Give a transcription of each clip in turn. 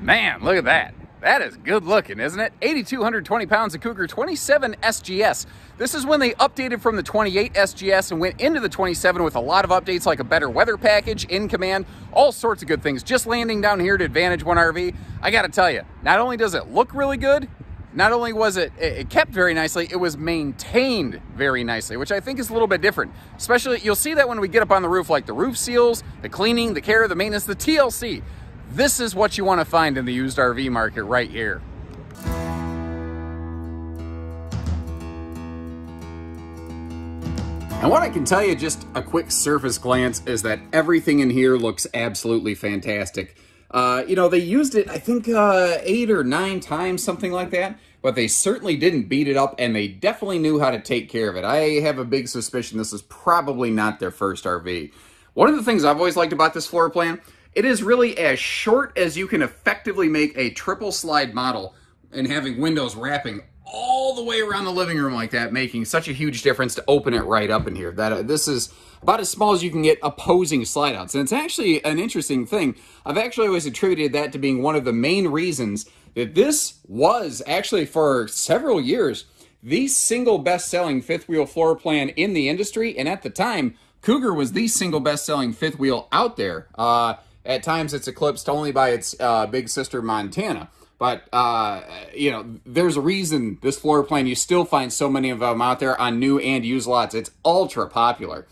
Man, look at that. That is good looking, isn't it? 8,220 pounds of Cougar 27 SGS. This is when they updated from the 28 SGS and went into the 27 with a lot of updates like a better weather package, In Command, all sorts of good things. Just landing down here at Advantage One RV, I gotta tell you, not only does it look really good, not only was it kept very nicely, it was maintained very nicely, which I think is a little bit different. Especially, you'll see that when we get up on the roof, like the roof seals, the cleaning, the care, the maintenance, the TLC. This is what you want to find in the used RV market right here. And what I can tell you, just a quick surface glance, is that everything in here looks absolutely fantastic. You know, they used it, I think, 8 or 9 times, something like that. But they certainly didn't beat it up, and they definitely knew how to take care of it. I have a big suspicion this is probably not their first RV. One of the things I've always liked about this floor plan, it is really as short as you can effectively make a triple slide model, and having windows wrapping all the way around the living room like that, making such a huge difference to open it right up in here. That this is about as small as you can get opposing slide outs. And it's actually an interesting thing. I've actually always attributed that to being one of the main reasons that this was actually, for several years, the single best-selling fifth wheel floor plan in the industry. And at the time, Cougar was the single best-selling fifth wheel out there. At times, it's eclipsed only by its big sister, Montana. But, you know, there's a reason this floor plan, you still find so many of them out there on new and used lots. It's ultra popular.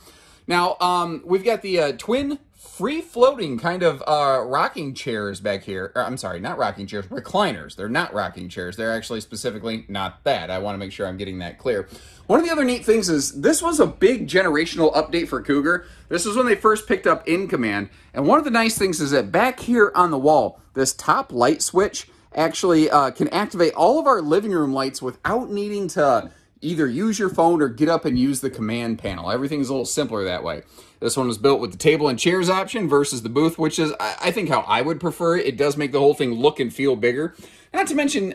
Now, we've got the twin free-floating kind of rocking chairs back here. Or, I'm sorry, not rocking chairs, recliners. They're not rocking chairs. They're actually specifically not that. I want to make sure I'm getting that clear. One of the other neat things is this was a big generational update for Cougar. This was when they first picked up In Command. And one of the nice things is that back here on the wall, this top light switch actually can activate all of our living room lights without needing to either use your phone or get up and use the command panel. Everything's a little simpler that way. This one was built with the table and chairs option versus the booth, which is, I think, how I would prefer it. It does make the whole thing look and feel bigger. Not to mention,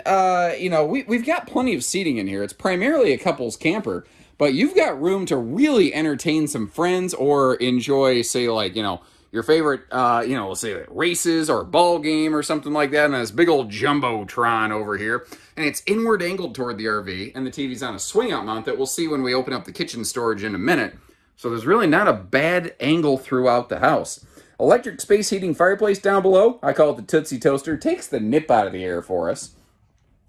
you know, we've got plenty of seating in here. It's primarily a couple's camper, but you've got room to really entertain some friends or enjoy, say, like, you know, your favorite, you know, let's say like races or a ball game or something like that. And this big old Jumbotron over here. And it's inward angled toward the RV. And the TV's on a swing out mount that we'll see when we open up the kitchen storage in a minute. So there's really not a bad angle throughout the house. Electric space heating fireplace down below. I call it the Tootsie Toaster. Takes the nip out of the air for us.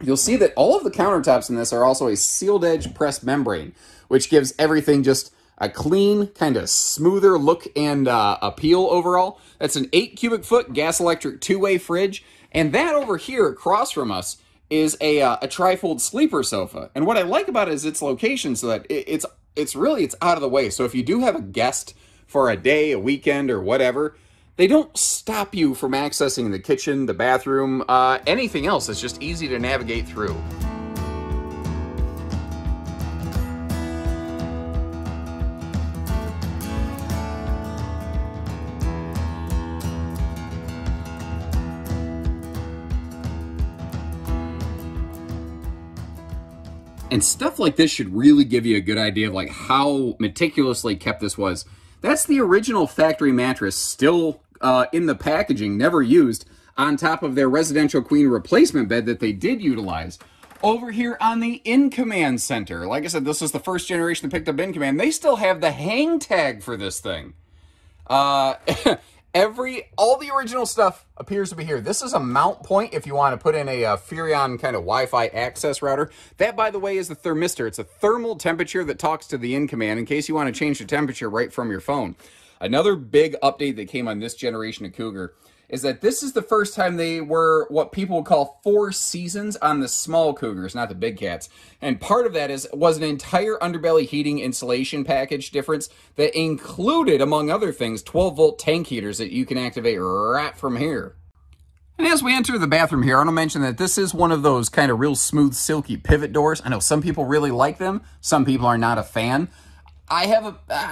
You'll see that all of the countertops in this are also a sealed edge pressed membrane, which gives everything just a clean, kind of smoother look and appeal overall. That's an 8 cubic foot gas electric two-way fridge. And that over here across from us is a trifold sleeper sofa. And what I like about it is its location, so that it's out of the way. So if you do have a guest for a day, a weekend, or whatever, they don't stop you from accessing the kitchen, the bathroom, anything else. It's just easy to navigate through. And stuff like this should really give you a good idea of like how meticulously kept this was. That's the original factory mattress, still in the packaging, never used, on top of their Residential Queen replacement bed that they did utilize. Over here on the In Command Center, like I said, this is the first generation that picked up In Command. They still have the hang tag for this thing. All the original stuff appears to be here. This is a mount point if you want to put in a Furion kind of Wi-Fi access router. That, by the way, is the thermistor. It's a thermal temperature that talks to the In Command in case you want to change the temperature right from your phone. Another big update that came on this generation of Cougar is that this is the first time they were what people would call 4 seasons on the small Cougars, not the big cats. And part of that was an entire underbelly heating insulation package difference that included, among other things, 12-volt tank heaters that you can activate right from here. And as we enter the bathroom here, I want to mention that this is one of those kind of real smooth, silky pivot doors. I know some people really like them. Some people are not a fan. I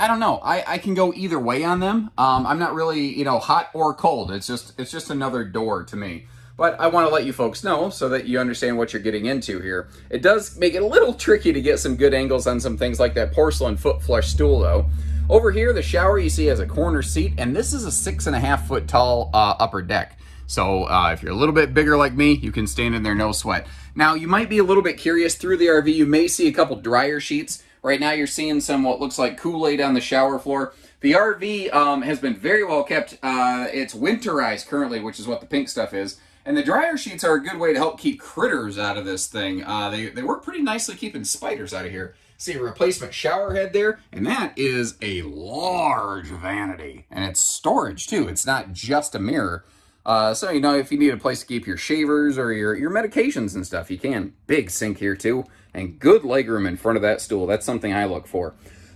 don't know. I can go either way on them. I'm not really, you know, hot or cold. It's just another door to me. But I want to let you folks know so that you understand what you're getting into here. It does make it a little tricky to get some good angles on some things like that porcelain foot flush stool, though. Over here, the shower you see has a corner seat, and this is a 6.5 foot tall upper deck. So if you're a little bit bigger like me, you can stand in there, no sweat. Now, you might be a little bit curious through the RV. You may see a couple dryer sheets. Right now, you're seeing some what looks like Kool-Aid on the shower floor. The RV has been very well kept. It's winterized currently, which is what the pink stuff is. And the dryer sheets are a good way to help keep critters out of this thing. They work pretty nicely keeping spiders out of here. See a replacement shower head there, and that is a large vanity. And it's storage, too. It's not just a mirror. So, you know, if you need a place to keep your shavers or your medications and stuff, you can. Big sink here, too. And good legroom in front of that stool. That's something I look for.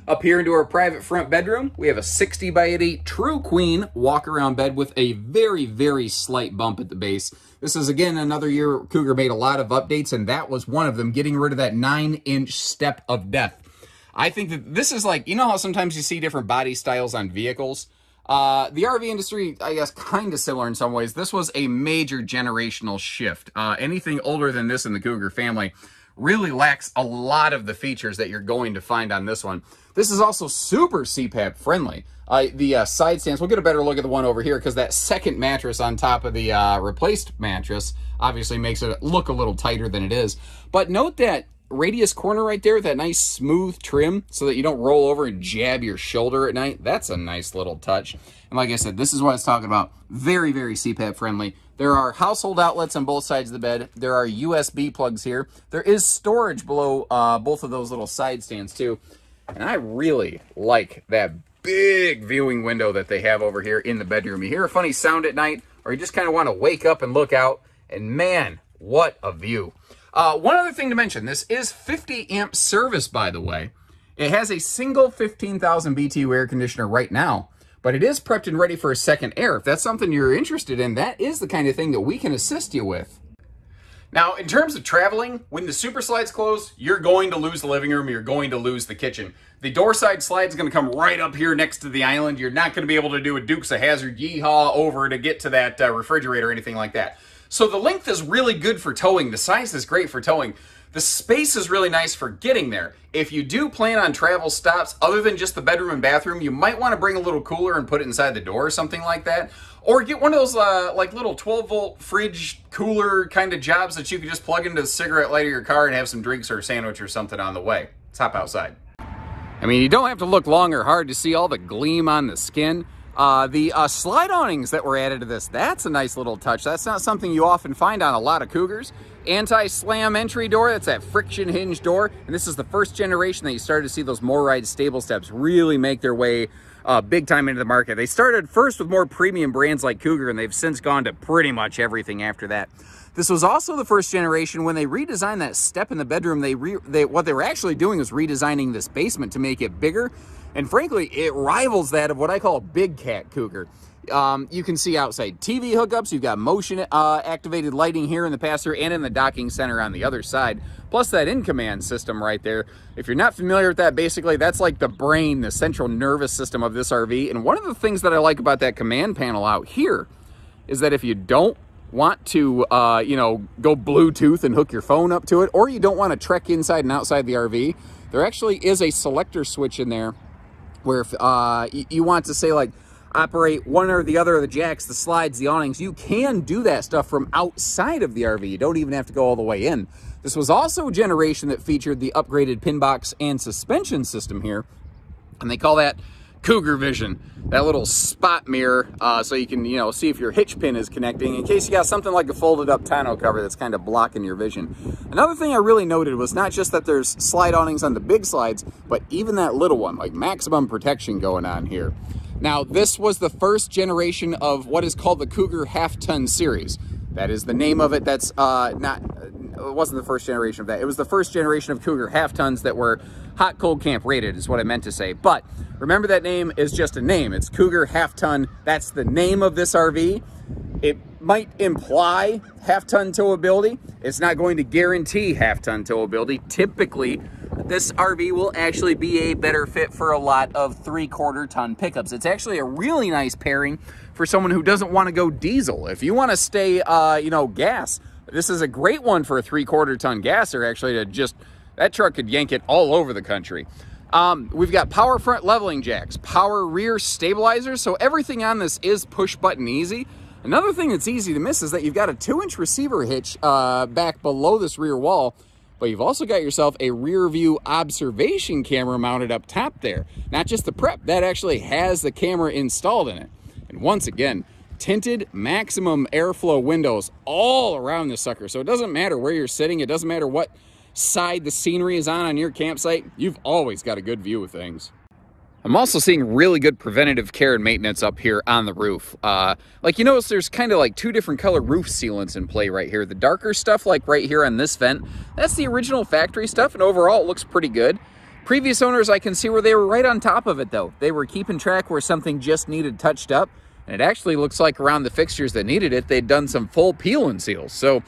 Up here into our private front bedroom, we have a 60 by 80 true queen walk-around bed with a very, very slight bump at the base. This is, again, another year Cougar made a lot of updates, and that was one of them, getting rid of that 9-inch step of death. I think that this is like, you know how sometimes you see different body styles on vehicles? The RV industry, I guess, kind of similar in some ways. This was a major generational shift. Anything older than this in the Cougar family really lacks a lot of the features that you're going to find on this one. This is also super CPAP friendly. The side stands, we'll get a better look at the one over here because that second mattress on top of the replaced mattress obviously makes it look a little tighter than it is. But note that radius corner right there with that nice smooth trim so that you don't roll over and jab your shoulder at night. That's a nice little touch. And like I said, this is what I was talking about. Very, very CPAP friendly. There are household outlets on both sides of the bed. There are USB plugs here. There is storage below both of those little side stands too. And I really like that big viewing window that they have over here in the bedroom. You hear a funny sound at night, or you just kind of want to wake up and look out. And man, what a view. One other thing to mention, this is 50 amp service, by the way. It has a single 15,000 BTU air conditioner right now, but it is prepped and ready for a second air. If that's something you're interested in, that is the kind of thing that we can assist you with. Now, in terms of traveling, when the super slides close, you're going to lose the living room, you're going to lose the kitchen. The door side slide is going to come right up here next to the island. You're not going to be able to do a Dukes of Hazzard yeehaw over to get to that refrigerator or anything like that. So the length is really good for towing. The size is great for towing. The space is really nice for getting there. If you do plan on travel stops, other than just the bedroom and bathroom, you might want to bring a little cooler and put it inside the door or something like that. Or get one of those like little 12-volt fridge cooler kind of jobs that you can just plug into the cigarette light of your car and have some drinks or a sandwich or something on the way. Let's hop outside. I mean, you don't have to look long or hard to see all the gleam on the skin. The slide awnings that were added to this, that's a nice little touch. That's not something you often find on a lot of Cougars. Anti-slam entry door, that's that friction hinge door. And this is the first generation that you started to see those MORryde stable steps really make their way big time into the market. They started first with more premium brands like Cougar, and they've since gone to pretty much everything after that. This was also the first generation when they redesigned that step in the bedroom. What they were actually doing was redesigning this basement to make it bigger. And frankly, it rivals that of what I call a big cat Cougar. You can see outside TV hookups. You've got motion activated lighting here in the pass-through and in the docking center on the other side. Plus that In Command system right there. If you're not familiar with that, basically that's like the brain, the central nervous system of this RV. And one of the things that I like about that command panel out here is that if you don't want to, you know, go Bluetooth and hook your phone up to it, or you don't want to trek inside and outside the RV, there actually is a selector switch in there where if you want to say, like, operate one or the other of the jacks, the slides, the awnings, you can do that stuff from outside of the RV. You don't even have to go all the way in. This was also a generation that featured the upgraded pin box and suspension system here, and they call that Cougar Vision, that little spot mirror, so you can, you know, see if your hitch pin is connecting in case you got something like a folded up tonneau cover that's kind of blocking your vision. Another thing I really noted was not just that there's slide awnings on the big slides, but even that little one, like maximum protection going on here. Now, this was the first generation of what is called the Cougar Half Ton series. That is the name of it. That's it wasn't the first generation of that. It was the first generation of Cougar Half Tons that were hot, cold, camp rated is what I meant to say. But remember, that name is just a name. It's Cougar Half Ton. That's the name of this RV. It might imply half-ton towability. It's not going to guarantee half-ton towability. Typically, this RV will actually be a better fit for a lot of three-quarter-ton pickups. It's actually a really nice pairing for someone who doesn't want to go diesel. If you want to stay, you know, gas, this is a great one for a three-quarter-ton gasser, actually, to just... That truck could yank it all over the country. We've got power front leveling jacks, power rear stabilizers, so everything on this is push-button easy. Another thing that's easy to miss is that you've got a 2-inch receiver hitch back below this rear wall, but you've also got yourself a rear view observation camera mounted up top there. Not just the prep, that actually has the camera installed in it. And once again, tinted maximum airflow windows all around this sucker. So it doesn't matter where you're sitting, it doesn't matter what side the scenery is on your campsite, you've always got a good view of things. I'm also seeing really good preventative care and maintenance up here on the roof. Like you notice there's kind of like two different color roof sealants in play right here. The darker stuff like right here on this vent, that's the original factory stuff, and overall it looks pretty good. Previous owners, I can see where they were right on top of it though. They were keeping track where something just needed touched up, and it actually looks like around the fixtures that needed it, they'd done some full peel and seal. So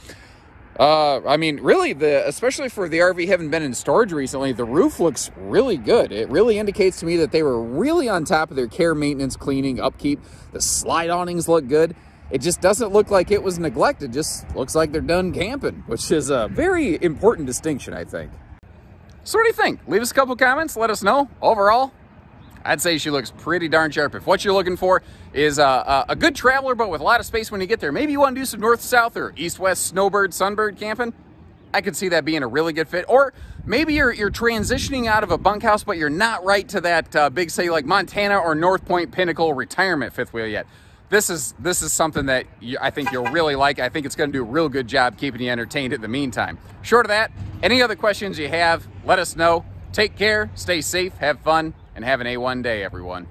I mean, really, especially for the RV having been in storage recently, the roof looks really good. It really indicates to me that they were really on top of their care, maintenance, cleaning, upkeep. The slide awnings look good. It just doesn't look like it was neglected. Just looks like they're done camping, which is a very important distinction, I think. So what do you think? Leave us a couple comments. Let us know. Overall, I'd say she looks pretty darn sharp. If what you're looking for is a good traveler, but with a lot of space when you get there, maybe you want to do some north-south or east-west snowbird, sunbird camping, I could see that being a really good fit. Or maybe you're transitioning out of a bunkhouse, but you're not right to that big, say, like Montana or North Point Pinnacle retirement fifth wheel yet. This is something that I think you'll really like. I think it's going to do a real good job keeping you entertained in the meantime. Short of that, any other questions you have, let us know. Take care, stay safe, have fun, and have an A1 day, everyone.